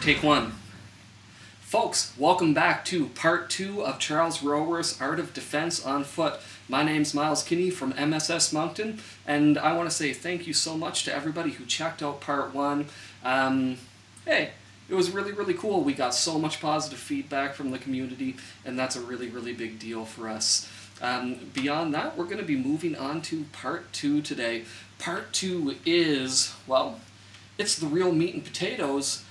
Take one. Folks, welcome back to part two of Charles Roworth's Art of Defense on Foot. My name's Miles Kinney from MSS Moncton, and I want to say thank you so much to everybody who checked out part one. Hey, it was really, really cool. We got so much positive feedback from the community, and that's a really, really big deal for us. Beyond that, we're going to be moving on to part two today. Part two is, well, it's the real meat and potatoes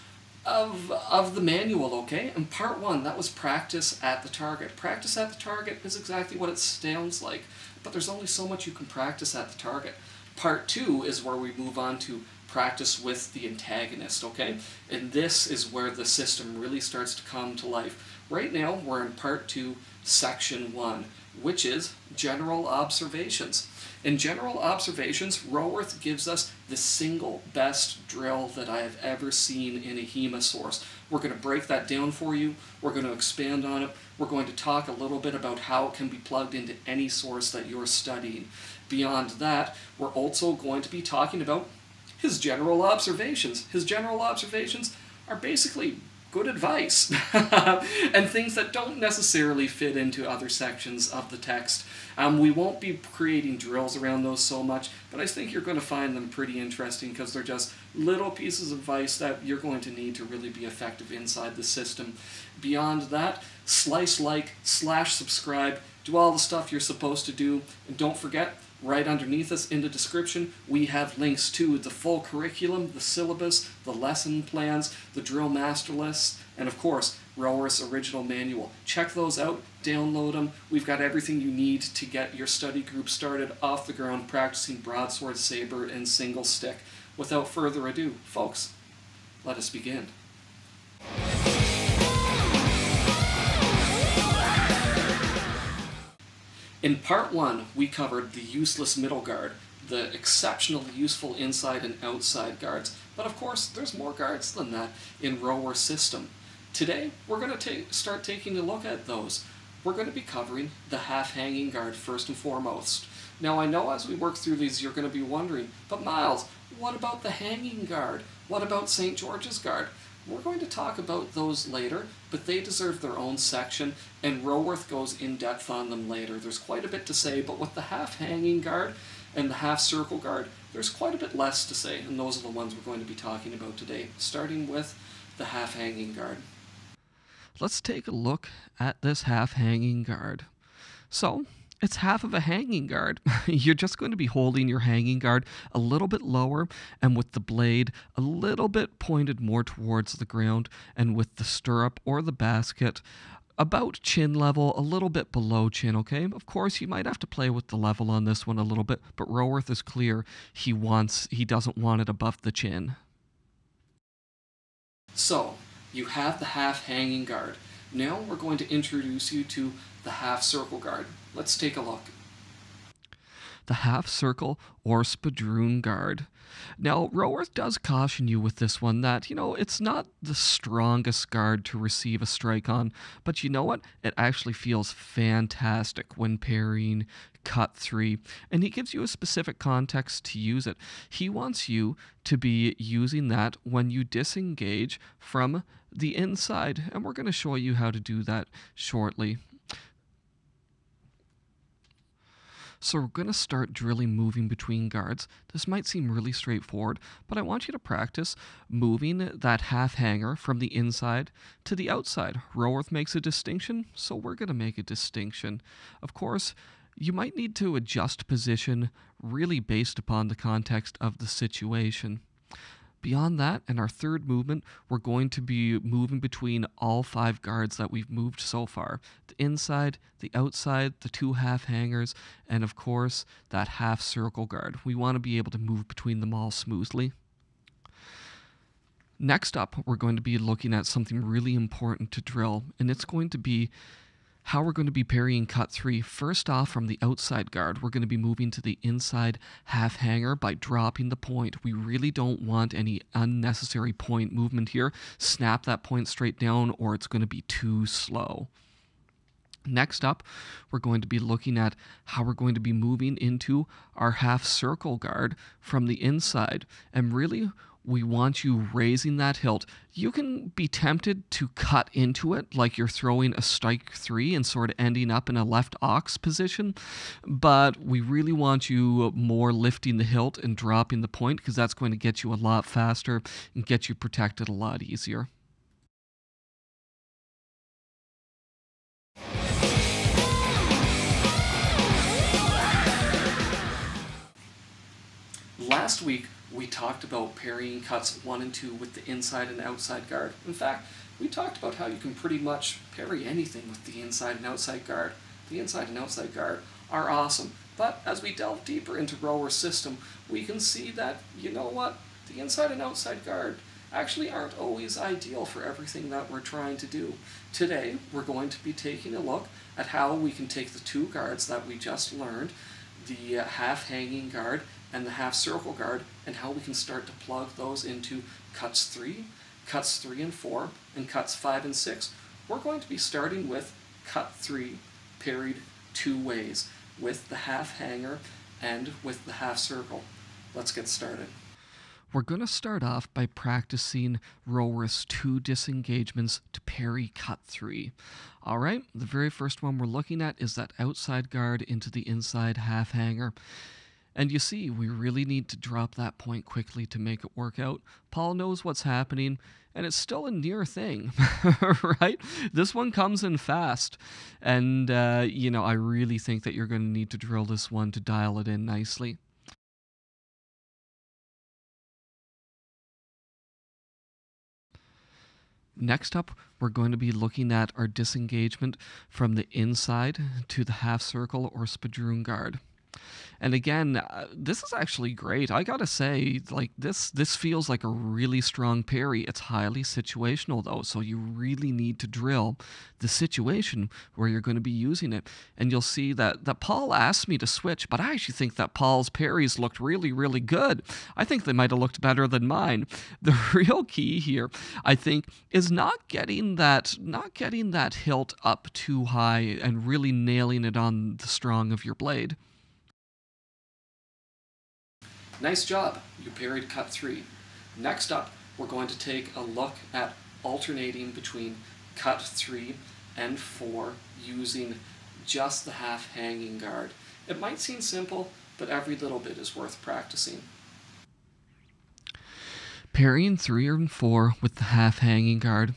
of the manual, okay? And part one, that was practice at the target. Practice at the target is exactly what it sounds like, but there's only so much you can practice at the target. Part two is where we move on to practice with the antagonist, okay? And this is where the system really starts to come to life. Right now, we're in part two, section one, which is general observations. In general observations, Roworth gives us the single best drill that I have ever seen in a HEMA source. We're going to break that down for you, we're going to expand on it, we're going to talk a little bit about how it can be plugged into any source that you're studying. Beyond that, we're also going to be talking about his general observations. His general observations are basically good advice and things that don't necessarily fit into other sections of the text. We won't be creating drills around those so much, but I think you're going to find them pretty interesting because they're just little pieces of advice that you're going to need to really be effective inside the system. Beyond that, slice, like, slash, subscribe, do all the stuff you're supposed to do, and don't forget, right underneath us in the description, we have links to the full curriculum, the syllabus, the lesson plans, the drill master lists, and of course, Roworth's original manual. Check those out, download them. We've got everything you need to get your study group started off the ground practicing broadsword, saber, and single stick. Without further ado, folks, let us begin. In part one, we covered the useless middle guard, the exceptionally useful inside and outside guards, but of course there's more guards than that in Roworth's system. Today we're going to start taking a look at those. We're going to be covering the half-hanging guard first and foremost. Now I know as we work through these you're going to be wondering, but Miles, what about the hanging guard? What about St. George's guard? We're going to talk about those later, but they deserve their own section, and Roworth goes in depth on them later. There's quite a bit to say, but with the half-hanging guard and the half-circle guard, there's quite a bit less to say, and those are the ones we're going to be talking about today, starting with the half-hanging guard. Let's take a look at this half-hanging guard. So, it's half of a hanging guard. You're just going to be holding your hanging guard a little bit lower and with the blade a little bit pointed more towards the ground and with the stirrup or the basket about chin level, a little bit below chin, okay? Of course, you might have to play with the level on this one a little bit, but Roworth is clear he doesn't want it above the chin. So, you have the half hanging guard. Now we're going to introduce you to the half circle guard. Let's take a look. The half circle or spadroon guard. Now, Roworth does caution you with this one that, you know, it's not the strongest guard to receive a strike on, but you know what? It actually feels fantastic when parrying cut three, and he gives you a specific context to use it. He wants you to be using that when you disengage from the inside, and we're going to show you how to do that shortly. So we're going to start drilling moving between guards. This might seem really straightforward, but I want you to practice moving that half hanger from the inside to the outside. Roworth makes a distinction, so we're going to make a distinction. Of course, you might need to adjust position really based upon the context of the situation. Beyond that, in our third movement, we're going to be moving between all five guards that we've moved so far. The inside, the outside, the two half hangers, and of course, that half circle guard. We want to be able to move between them all smoothly. Next up, we're going to be looking at something really important to drill, and it's going to be how we're going to be parrying cut three. First off, from the outside guard, we're going to be moving to the inside half hanger by dropping the point. We really don't want any unnecessary point movement here. Snap that point straight down or it's going to be too slow. Next up, we're going to be looking at how we're going to be moving into our half circle guard from the inside. And really, we want you raising that hilt. You can be tempted to cut into it like you're throwing a strike three and sort of ending up in a left ox position, but we really want you more lifting the hilt and dropping the point because that's going to get you a lot faster and get you protected a lot easier. Last week, we talked about parrying cuts 1 and 2 with the inside and outside guard. In fact, we talked about how you can pretty much parry anything with the inside and outside guard. The inside and outside guard are awesome, but as we delve deeper into Roworth's system, we can see that, you know what, the inside and outside guard actually aren't always ideal for everything that we're trying to do. Today, we're going to be taking a look at how we can take the two guards that we just learned, the half-hanging guard and the half circle guard, and how we can start to plug those into cuts 3 and 4, and cuts 5 and 6. We're going to be starting with cut 3 parried two ways, with the half hanger and with the half circle. Let's get started. We're going to start off by practicing Roworth's two disengagements to parry cut 3. Alright, the very first one we're looking at is that outside guard into the inside half hanger. And you see, we really need to drop that point quickly to make it work out. Paul knows what's happening, and it's still a near thing, right? This one comes in fast, and, you know, I really think that you're going to need to drill this one to dial it in nicely. Next up, we're going to be looking at our disengagement from the inside to the half circle or spadroon guard. And again, this is actually great. I gotta say, like this feels like a really strong parry. It's highly situational though, so you really need to drill the situation where you're going to be using it. And you'll see that Paul asked me to switch, but I actually think that Paul's parries looked really, really good. I think they might have looked better than mine. The real key here, I think, is not getting that hilt up too high and really nailing it on the strong of your blade. Nice job, you parried cut 3. Next up, we're going to take a look at alternating between cut 3 and 4 using just the half hanging guard. It might seem simple, but every little bit is worth practicing. Parrying 3 and 4 with the half hanging guard.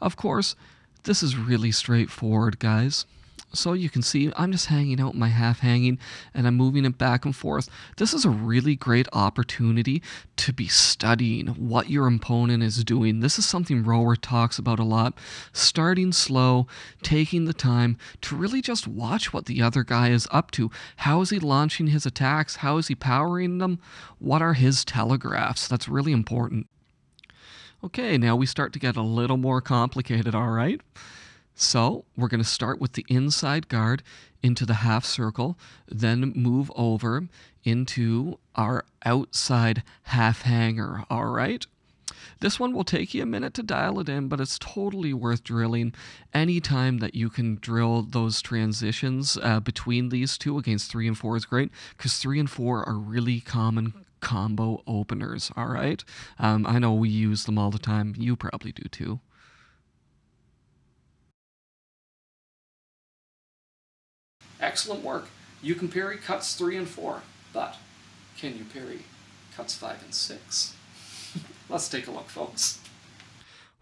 Of course, this is really straightforward, guys. So you can see I'm just hanging out my half hanging and I'm moving it back and forth. This is a really great opportunity to be studying what your opponent is doing. This is something Roworth talks about a lot. Starting slow, taking the time to really just watch what the other guy is up to. How is he launching his attacks? How is he powering them? What are his telegraphs? That's really important. Okay, now we start to get a little more complicated, all right? So we're going to start with the inside guard into the half circle, then move over into our outside half hanger, all right? This one will take you a minute to dial it in, but it's totally worth drilling. Anytime that you can drill those transitions between these two against 3 and 4 is great, because 3 and 4 are really common combo openers, all right? I know we use them all the time. You probably do too. Excellent work. You can parry cuts 3 and 4, but can you parry cuts 5 and 6? Let's take a look, folks.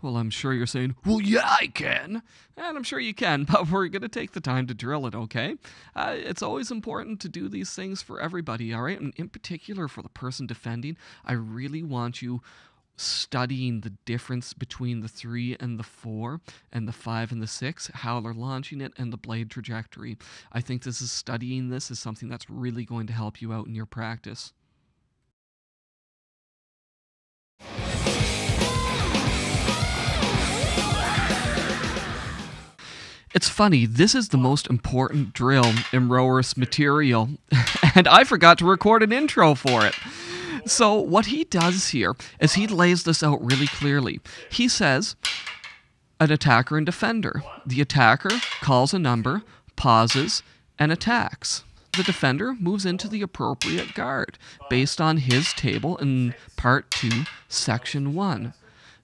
Well, I'm sure you're saying, well, yeah, I can. And I'm sure you can, but we're going to take the time to drill it, okay? It's always important to do these things for everybody, all right? And in particular for the person defending, I really want you studying the difference between the 3 and the 4 and the 5 and the 6, how they're launching it, and the blade trajectory. I think studying this is something that's really going to help you out in your practice. It's funny, this is the most important drill in Roworth's material, and I forgot to record an intro for it. So what he does here is he lays this out really clearly. He says, an attacker and defender. The attacker calls a number, pauses, and attacks. The defender moves into the appropriate guard, based on his table in Part 2, Section 1.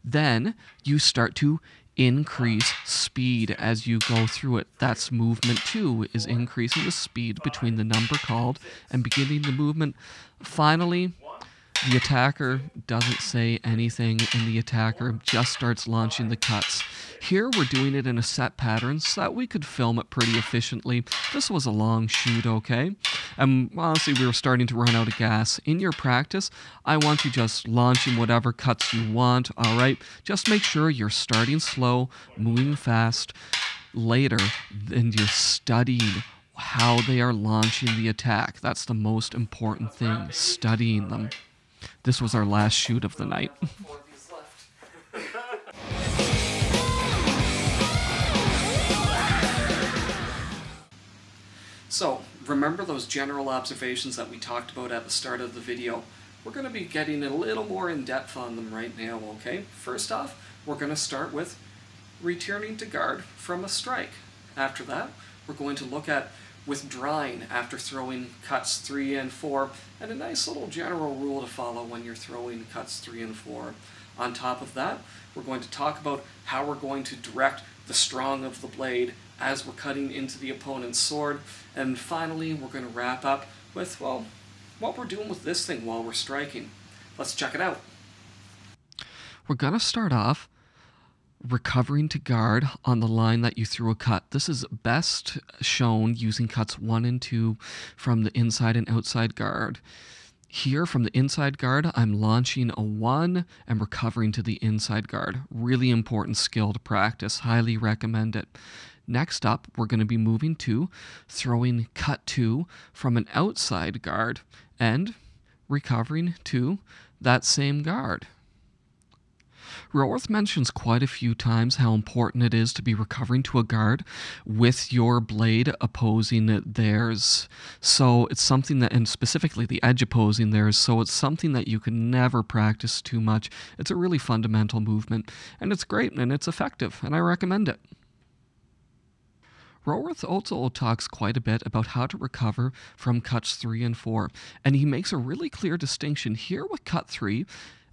Then you start to increase speed as you go through it. That's movement 2, is increasing the speed between the number called and beginning the movement. Finally, the attacker doesn't say anything, and the attacker just starts launching the cuts. Here we're doing it in a set pattern so that we could film it pretty efficiently. This was a long shoot, okay? And honestly, we were starting to run out of gas. In your practice, I want you just launching whatever cuts you want, all right? Just make sure you're starting slow, moving fast. Later, and you're studying how they are launching the attack. That's the most important thing, studying them. This was our last shoot of the night. So, remember those general observations that we talked about at the start of the video? We're going to be getting a little more in-depth on them right now, okay? First off, we're going to start with returning to guard from a strike. After that, we're going to look at withdrawing after throwing cuts 3 and 4, and a nice little general rule to follow when you're throwing cuts 3 and 4. On top of that, we're going to talk about how we're going to direct the strong of the blade as we're cutting into the opponent's sword, and finally we're going to wrap up with, well, what we're doing with this thing while we're striking. Let's check it out. We're going to start off recovering to guard on the line that you threw a cut. This is best shown using cuts 1 and 2 from the inside and outside guard. Here, from the inside guard, I'm launching a 1 and recovering to the inside guard. Really important skill to practice. Highly recommend it. Next up, we're going to be moving to throwing cut 2 from an outside guard and recovering to that same guard. Roworth mentions quite a few times how important it is to be recovering to a guard with your blade opposing theirs. So it's something that, and specifically the edge opposing theirs, so it's something that you can never practice too much. It's a really fundamental movement, and it's great, and it's effective, and I recommend it. Roworth also talks quite a bit about how to recover from cuts 3 and 4, and he makes a really clear distinction here with cut 3.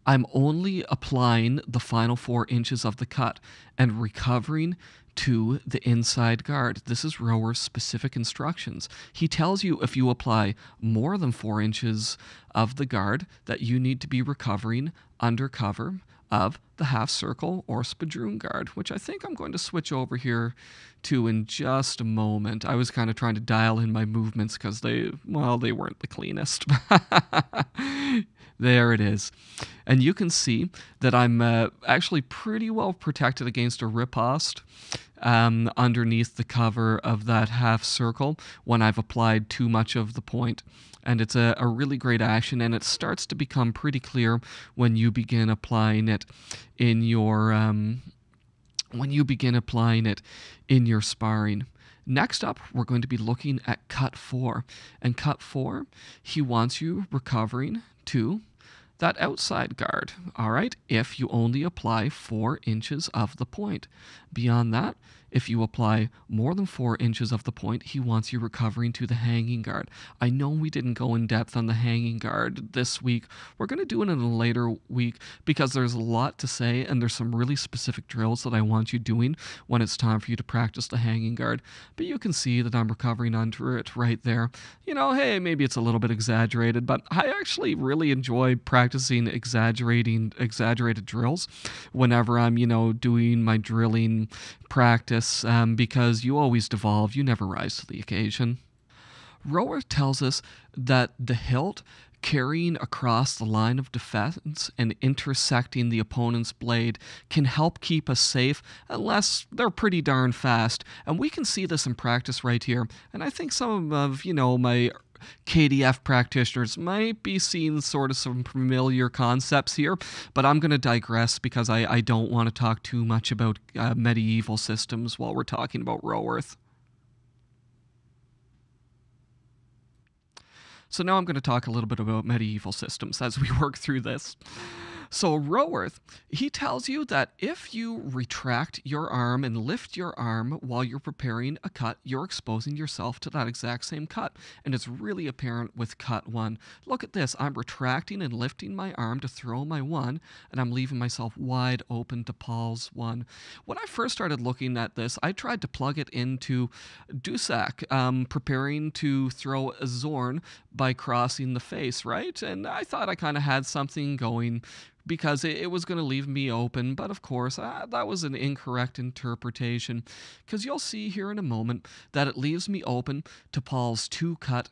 I'm only applying the final 4 inches of the cut and recovering to the inside guard. This is Roworth's specific instructions. He tells you if you apply more than 4 inches of the guard that you need to be recovering under cover of the half circle or spadroon guard, which I think I'm going to switch over here to in just a moment. I was kind of trying to dial in my movements because they weren't the cleanest. There it is. And you can see that I'm actually pretty well protected against a riposte underneath the cover of that half circle when I've applied too much of the point. And it's a really great action, and it starts to become pretty clear when you begin applying it in your sparring. Next up, we're going to be looking at cut 4. And cut 4, he wants you recovering to that outside guard, all right, if you only apply 4 inches of the point. Beyond that, if you apply more than 4 inches of the point, he wants you recovering to the hanging guard. I know we didn't go in depth on the hanging guard this week. We're going to do it in a later week because there's a lot to say, and there's some really specific drills that I want you doing when it's time for you to practice the hanging guard. But you can see that I'm recovering under it right there. You know, hey, maybe it's a little bit exaggerated, but I actually really enjoy practicing exaggerated drills whenever I'm, you know, doing my drilling practice. Because you always devolve, you never rise to the occasion. Roworth tells us that the hilt carrying across the line of defense and intersecting the opponent's blade can help keep us safe unless they're pretty darn fast. And we can see this in practice right here. And I think some of, you know, my KDF practitioners might be seeing sort of some familiar concepts here, but I'm going to digress because I don't want to talk too much about medieval systems while we're talking about Roworth. So now I'm going to talk a little bit about medieval systems as we work through this. So Roworth, he tells you that if you retract your arm and lift your arm while you're preparing a cut, you're exposing yourself to that exact same cut. And it's really apparent with cut one. Look at this. I'm retracting and lifting my arm to throw my one, and I'm leaving myself wide open to Paul's one. When I first started looking at this, I tried to plug it into Dusak, preparing to throw a Zorn by crossing the face, right? And I thought I kind of had something going because it was going to leave me open, but of course, that was an incorrect interpretation, because you'll see here in a moment that it leaves me open to Paul's 2 cut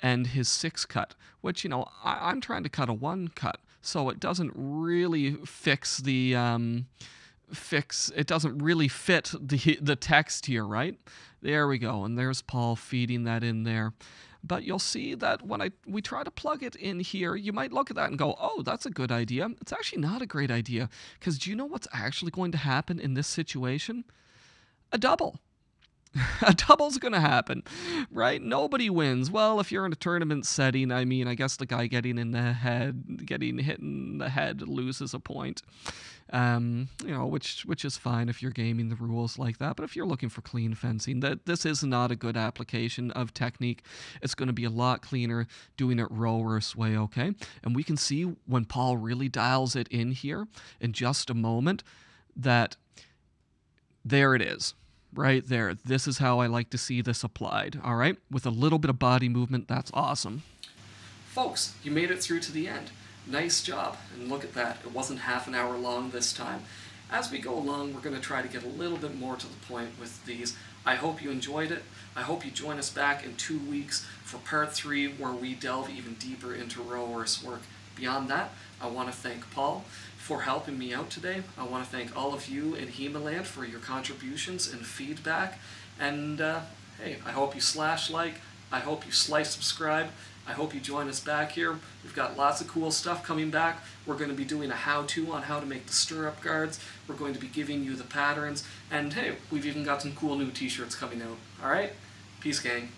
and his 6 cut, which, you know, I'm trying to cut a 1 cut, so it doesn't really fix the, it doesn't really fit the text here, right? There we go, and there's Paul feeding that in there. But you'll see that when we try to plug it in here, you might look at that and go, oh, that's a good idea. It's actually not a great idea, because do you know what's actually going to happen in this situation? A double. A double's going to happen, right? Nobody wins. Well, if you're in a tournament setting, I mean, I guess the guy getting hit in the head loses a point. You know, which is fine if you're gaming the rules like that. But if you're looking for clean fencing, this is not a good application of technique. It's going to be a lot cleaner doing it Roworth's way, okay? And we can see when Paul really dials it in here in just a moment that there it is. Right there. This is how I like to see this applied, all right? With a little bit of body movement, that's awesome. Folks, you made it through to the end. Nice job, and look at that. It wasn't half an hour long this time. As we go along, we're going to try to get a little bit more to the point with these. I hope you enjoyed it. I hope you join us back in 2 weeks for part 3, where we delve even deeper into Roworth's work. Beyond that, I want to thank Paul for helping me out today. I want to thank all of you in HEMA Land for your contributions and feedback. And hey, I hope you slash like, I hope you slice subscribe, I hope you join us back here. We've got lots of cool stuff coming back. We're going to be doing a how-to on how to make the stirrup guards. We're going to be giving you the patterns. And hey, we've even got some cool new t-shirts coming out. All right? Peace, gang.